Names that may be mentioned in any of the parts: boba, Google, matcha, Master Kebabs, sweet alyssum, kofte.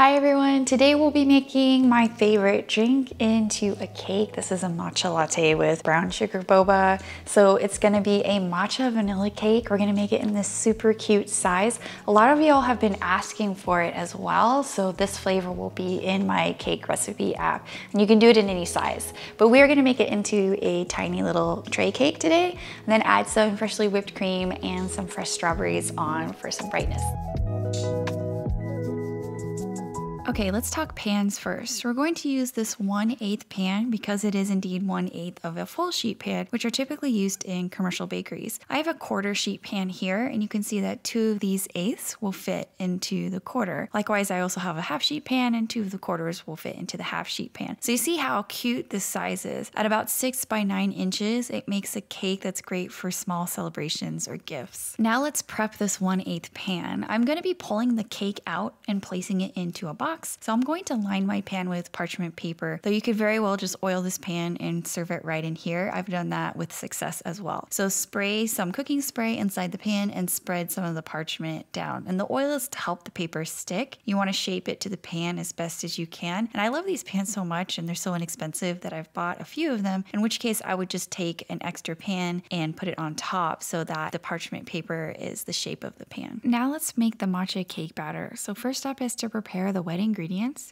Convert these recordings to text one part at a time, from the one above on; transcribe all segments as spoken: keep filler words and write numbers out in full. Hi everyone, today we'll be making my favorite drink into a cake. This is a matcha latte with brown sugar boba. So it's gonna be a matcha vanilla cake. We're gonna make it in this super cute size. A lot of y'all have been asking for it as well. So this flavor will be in my cake recipe app and you can do it in any size. But we're gonna make it into a tiny little tray cake today and then add some freshly whipped cream and some fresh strawberries on for some brightness. Okay, let's talk pans first. We're going to use this one eighth pan because it is indeed one eighth of a full sheet pan, which are typically used in commercial bakeries. I have a quarter sheet pan here, and you can see that two of these eighths will fit into the quarter. Likewise, I also have a half sheet pan, and two of the quarters will fit into the half sheet pan. So you see how cute this size is. At about six by nine inches, it makes a cake that's great for small celebrations or gifts. Now let's prep this one eighth pan. I'm gonna be pulling the cake out and placing it into a box. So I'm going to line my pan with parchment paper, though you could very well just oil this pan and serve it right in here. I've done that with success as well. So spray some cooking spray inside the pan and spread some of the parchment down. And the oil is to help the paper stick. You want to shape it to the pan as best as you can. And I love these pans so much and they're so inexpensive that I've bought a few of them, in which case I would just take an extra pan and put it on top so that the parchment paper is the shape of the pan. Now let's make the matcha cake batter. So first up is to prepare the wet ingredients.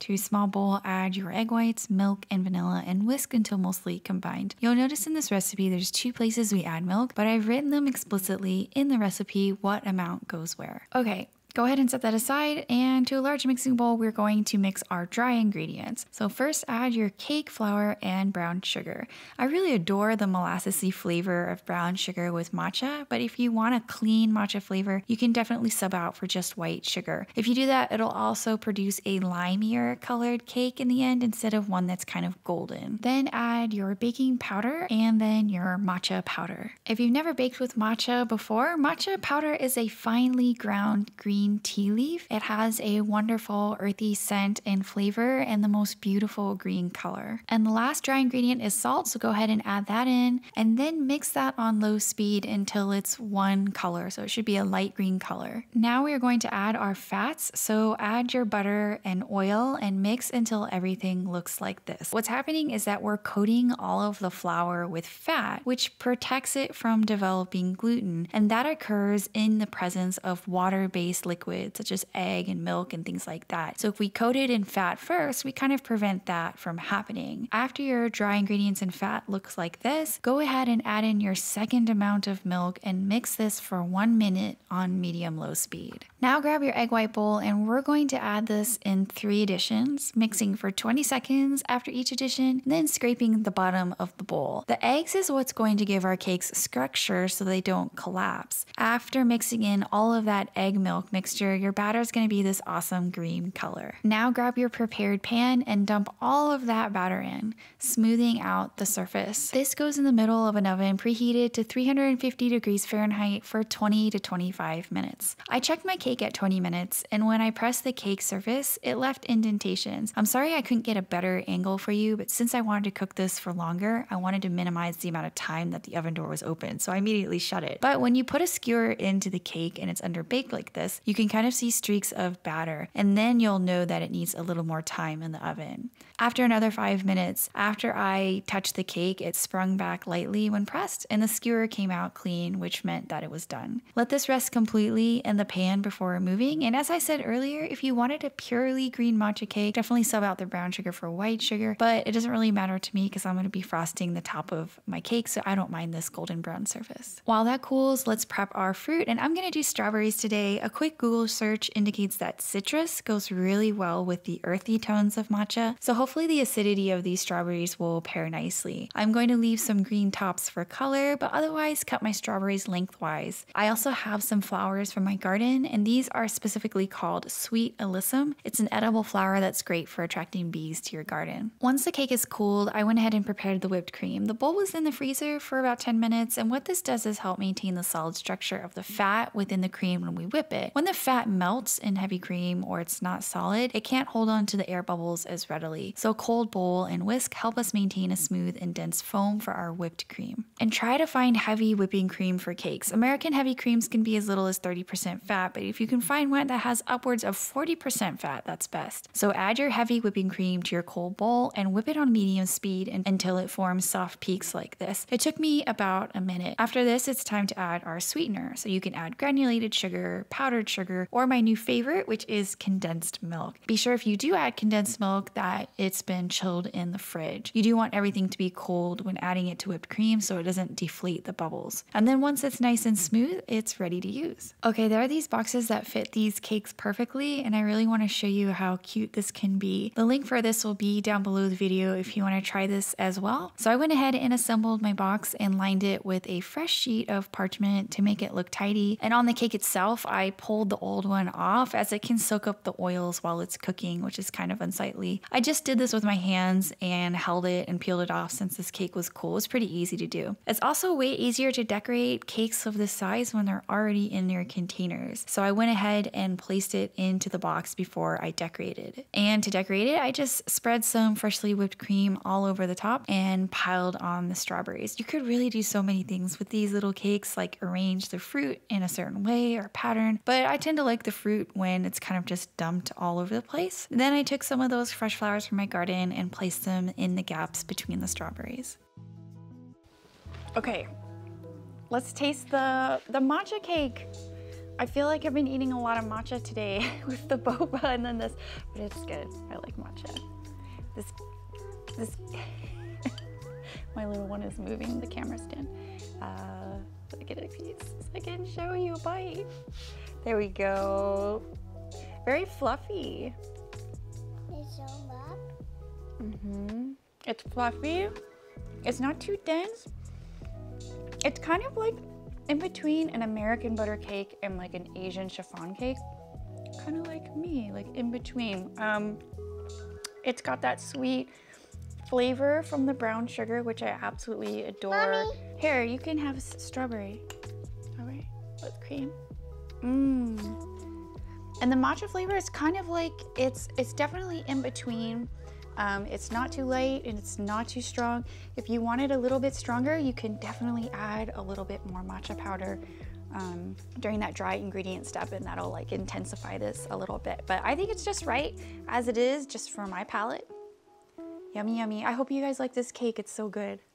To a small bowl, add your egg whites, milk, and vanilla, and whisk until mostly combined. You'll notice in this recipe there's two places we add milk, but I've written them explicitly in the recipe what amount goes where. Okay, go ahead and set that aside, and to a large mixing bowl, we're going to mix our dry ingredients. So first add your cake flour and brown sugar. I really adore the molassesy flavor of brown sugar with matcha, but if you want a clean matcha flavor, you can definitely sub out for just white sugar. If you do that, it'll also produce a limier colored cake in the end instead of one that's kind of golden. Then add your baking powder and then your matcha powder. If you've never baked with matcha before, matcha powder is a finely ground green tea leaf. It has a wonderful earthy scent and flavor and the most beautiful green color. And the last dry ingredient is salt, so go ahead and add that in and then mix that on low speed until it's one color, so it should be a light green color. Now we're going to add our fats, so add your butter and oil and mix until everything looks like this. What's happening is that we're coating all of the flour with fat, which protects it from developing gluten, and that occurs in the presence of water-based liquids Liquids, such as egg and milk and things like that. So if we coat it in fat first, we kind of prevent that from happening. After your dry ingredients and fat looks like this, go ahead and add in your second amount of milk and mix this for one minute on medium-low speed. Now grab your egg white bowl and we're going to add this in three additions, mixing for twenty seconds after each addition, and then scraping the bottom of the bowl. The eggs is what's going to give our cakes structure so they don't collapse. After mixing in all of that egg milk mixed your batter is going to be this awesome green color. Now grab your prepared pan and dump all of that batter in, smoothing out the surface. This goes in the middle of an oven preheated to three hundred fifty degrees Fahrenheit for twenty to twenty-five minutes. I checked my cake at twenty minutes, and when I pressed the cake surface, it left indentations. I'm sorry I couldn't get a better angle for you, but since I wanted to cook this for longer, I wanted to minimize the amount of time that the oven door was open, so I immediately shut it. But when you put a skewer into the cake and it's under baked like this, you You can kind of see streaks of batter, and then you'll know that it needs a little more time in the oven. After another five minutes, after I touched the cake, it sprung back lightly when pressed, and the skewer came out clean, which meant that it was done. Let this rest completely in the pan before removing, and as I said earlier, if you wanted a purely green matcha cake, definitely sub out the brown sugar for white sugar, but it doesn't really matter to me because I'm going to be frosting the top of my cake, so I don't mind this golden brown surface. While that cools, let's prep our fruit, and I'm going to do strawberries today. A quick Google search indicates that citrus goes really well with the earthy tones of matcha, so hopefully the acidity of these strawberries will pair nicely. I'm going to leave some green tops for color, but otherwise cut my strawberries lengthwise. I also have some flowers from my garden, and these are specifically called sweet alyssum. It's an edible flower that's great for attracting bees to your garden. Once the cake is cooled, I went ahead and prepared the whipped cream. The bowl was in the freezer for about ten minutes, and what this does is help maintain the solid structure of the fat within the cream when we whip it. When the fat melts in heavy cream or it's not solid, it can't hold on to the air bubbles as readily. so a cold bowl and whisk help us maintain a smooth and dense foam for our whipped cream. And try to find heavy whipping cream for cakes. American heavy creams can be as little as thirty percent fat, but if you can find one that has upwards of forty percent fat, that's best. So add your heavy whipping cream to your cold bowl and whip it on medium speed and, until it forms soft peaks like this. It took me about a minute. After this, it's time to add our sweetener. So you can add granulated sugar, powdered sugar, or my new favorite, which is condensed milk. Be sure if you do add condensed milk that it's been chilled in the fridge. You do want everything to be cold when adding it to whipped cream so it doesn't deflate the bubbles. And then once it's nice and smooth, it's ready to use. Okay, there are these boxes that fit these cakes perfectly, and I really want to show you how cute this can be. The link for this will be down below the video if you want to try this as well. So I went ahead and assembled my box and lined it with a fresh sheet of parchment to make it look tidy. And on the cake itself, I pulled the old one off as it can soak up the oils while it's cooking, which is kind of unsightly. I just did this with my hands and held it and peeled it off since this cake was cool. It was pretty easy to do. It's also way easier to decorate cakes of this size when they're already in their containers. So I went ahead and placed it into the box before I decorated it. And to decorate it, I just spread some freshly whipped cream all over the top and piled on the strawberries. You could really do so many things with these little cakes, like arrange the fruit in a certain way or pattern, but I tend to like the fruit when it's kind of just dumped all over the place. Then I took some of those fresh flowers from my garden and placed them in the gaps between the strawberries. Okay, let's taste the, the matcha cake. I feel like I've been eating a lot of matcha today with the boba and then this, but it's good. I like matcha. This, this, my little one is moving the camera stand. Uh, so I get a piece so I can show you a bite. There we go. Very fluffy. It's all up. Mm-hmm. It's fluffy. It's not too dense. It's kind of like in between an American butter cake and like an Asian chiffon cake. Kind of like me, like in between. Um, it's got that sweet flavor from the brown sugar, which I absolutely adore. Mommy. Here, you can have a strawberry. All right, with cream. Mmm. And the matcha flavor is kind of like, it's, it's definitely in between. Um, it's not too light and it's not too strong. If you want it a little bit stronger, you can definitely add a little bit more matcha powder um, during that dry ingredient step, and that'll like intensify this a little bit. But I think it's just right as it is, just for my palate. Yummy, yummy. I hope you guys like this cake. It's so good.